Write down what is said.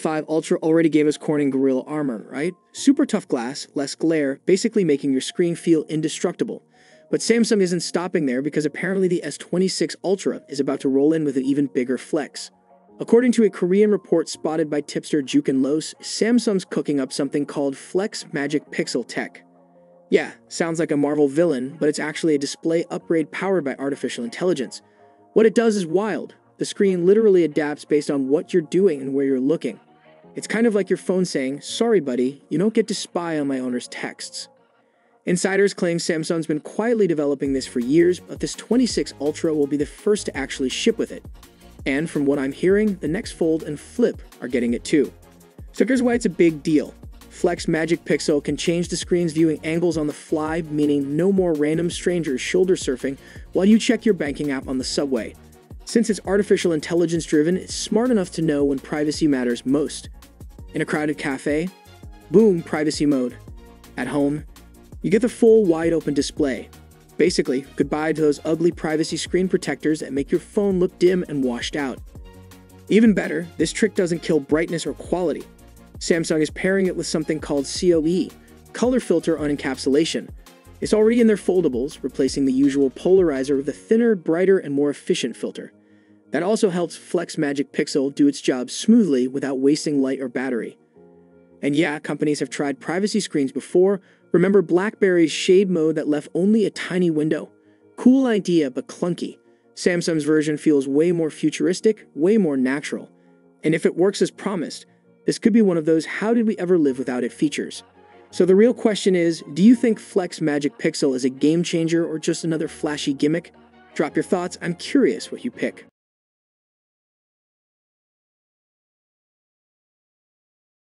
5 Ultra already gave us Corning Gorilla Armor, right? Super tough glass, less glare, basically making your screen feel indestructible. But Samsung isn't stopping there because apparently the S26 Ultra is about to roll in with an even bigger flex. According to a Korean report spotted by tipster Jukin Lose, Samsung's cooking up something called Flex Magic Pixel Tech. Yeah, sounds like a Marvel villain, but it's actually a display upgrade powered by artificial intelligence. What it does is wild. The screen literally adapts based on what you're doing and where you're looking. It's kind of like your phone saying, "Sorry buddy, you don't get to spy on my owner's texts." Insiders claim Samsung's been quietly developing this for years, but this 26 Ultra will be the first to actually ship with it. And from what I'm hearing, the next Fold and Flip are getting it too. So here's why it's a big deal. Flex Magic Pixel can change the screen's viewing angles on the fly, meaning no more random strangers shoulder surfing while you check your banking app on the subway. Since it's artificial intelligence driven, it's smart enough to know when privacy matters most. In a crowded cafe, boom, privacy mode. At home, you get the full wide open display. Basically, goodbye to those ugly privacy screen protectors that make your phone look dim and washed out. Even better, this trick doesn't kill brightness or quality. Samsung is pairing it with something called COE, Color Filter on Encapsulation. It's already in their foldables, replacing the usual polarizer with a thinner, brighter, and more efficient filter. That also helps Flex Magic Pixel do its job smoothly without wasting light or battery. And yeah, companies have tried privacy screens before. Remember BlackBerry's shade mode that left only a tiny window? Cool idea, but clunky. Samsung's version feels way more futuristic, way more natural. And if it works as promised, this could be one of those "how did we ever live without it" features. So the real question is, do you think Flex Magic Pixel is a game changer or just another flashy gimmick? Drop your thoughts, I'm curious what you pick.